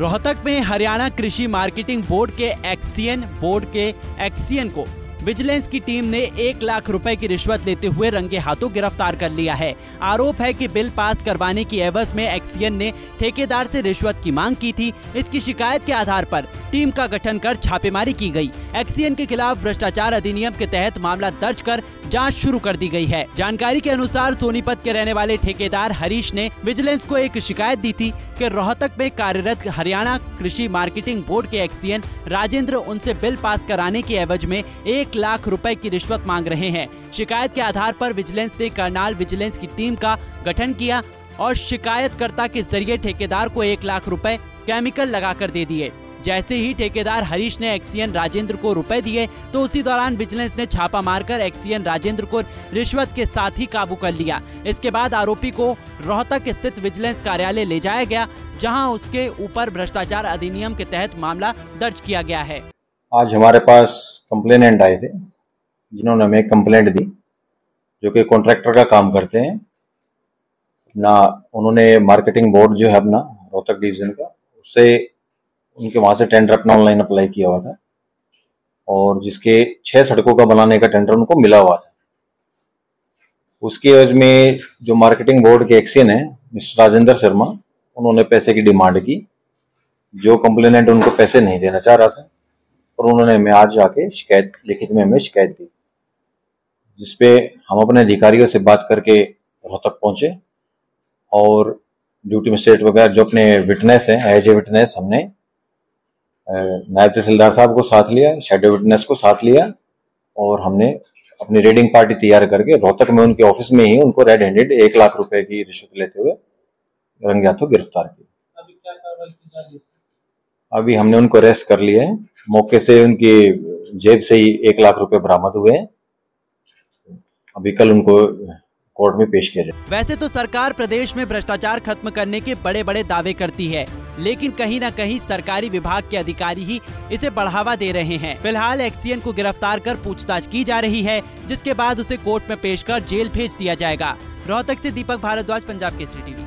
रोहतक में हरियाणा कृषि marketing board के एक्सीएन को विजिलेंस की टीम ने 1 लाख रुपए की रिश्वत लेते हुए रंगे हाथों गिरफ्तार कर लिया है। आरोप है कि बिल पास करवाने की एवज में एक्सीएन ने ठेकेदार से रिश्वत की मांग की थी। इसकी शिकायत के आधार पर टीम का गठन कर छापेमारी की गई। एक्सीएन के खिलाफ भ्रष्टाचार अधिनियम के तहत मामला दर्ज कर जांच शुरू कर दी गई है। जानकारी के अनुसार सोनीपत के रहने वाले ठेकेदार हरीश ने विजिलेंस को एक शिकायत दी थी कि रोहतक में कार्यरत हरियाणा कृषि मार्केटिंग बोर्ड के एक्सीएन राजेंद्र उनसे बिल पास कराने की एवज में 1 लाख रुपए की रिश्वत मांग रहे हैं। शिकायत के आधार पर विजिलेंस ने करनाल विजिलेंस की टीम का गठन किया और शिकायतकर्ता के जरिए ठेकेदार को 1 लाख रुपए केमिकल लगाकर दे दिए। जैसे ही ठेकेदार हरीश ने एक्सीएन राजेंद्र को रुपए दिए तो उसी दौरान विजिलेंस ने छापा मारकर एक्सीएन राजेंद्र को रिश्वत के साथ ही काबू कर लिया। इसके बाद आरोपी को रोहतक स्थित विजिलेंस कार्यालय ले जाया गया, जहां उसके ऊपर भ्रष्टाचार अधिनियम के तहत मामला दर्ज किया गया है। आज हमारे पास कंप्लेनेंट आए थे, जिन्होंने हमें कंप्लेंट दी, जो कि कॉन्ट्रैक्टर का काम करते हैं ना। उन्होंने मार्केटिंग बोर्ड जो है अपना रोहतक डिवीजन का, उससे उनके वहाँ से टेंडर अपना ऑनलाइन अप्लाई किया हुआ था और जिसके 6 सड़कों का बनाने का टेंडर उनको मिला हुआ था। उसके एवज में जो मार्केटिंग बोर्ड के एक्सीएन है मिस्टर राजेंद्र शर्मा, उन्होंने पैसे की डिमांड की। जो कंप्लेनेंट उनको पैसे नहीं देना चाह रहा था और उन्होंने हमें आज आके शिकायत लिखित में हमें शिकायत दी, जिसपे हम अपने अधिकारियों से बात करके रोहतक पहुंचे और ड्यूटी मजिस्ट्रेट वगैरह जो अपने विटनेस हैं एज ए विटनेस, हमने नायब तहसीलदार साहब को साथ लिया, शेडो विटनेस को साथ लिया और हमने अपनी रेडिंग पार्टी तैयार करके रोहतक में उनके ऑफिस में ही उनको रेड हैंडेड 1 लाख रुपए की रिश्वत लेते हुए रंगे हाथों गिरफ्तार किया। अभी हमने उनको अरेस्ट कर लिया है। मौके से उनकी जेब से ही 1 लाख रुपए बरामद हुए हैं। अभी कल उनको कोर्ट में पेश किया जाए। वैसे तो सरकार प्रदेश में भ्रष्टाचार खत्म करने के बड़े बड़े दावे करती है, लेकिन कहीं न कहीं सरकारी विभाग के अधिकारी ही इसे बढ़ावा दे रहे हैं। फिलहाल एक्सीएन को गिरफ्तार कर पूछताछ की जा रही है, जिसके बाद उसे कोर्ट में पेश कर जेल भेज दिया जाएगा। रोहतक से दीपक भारद्वाज, पंजाब केसरी टीवी।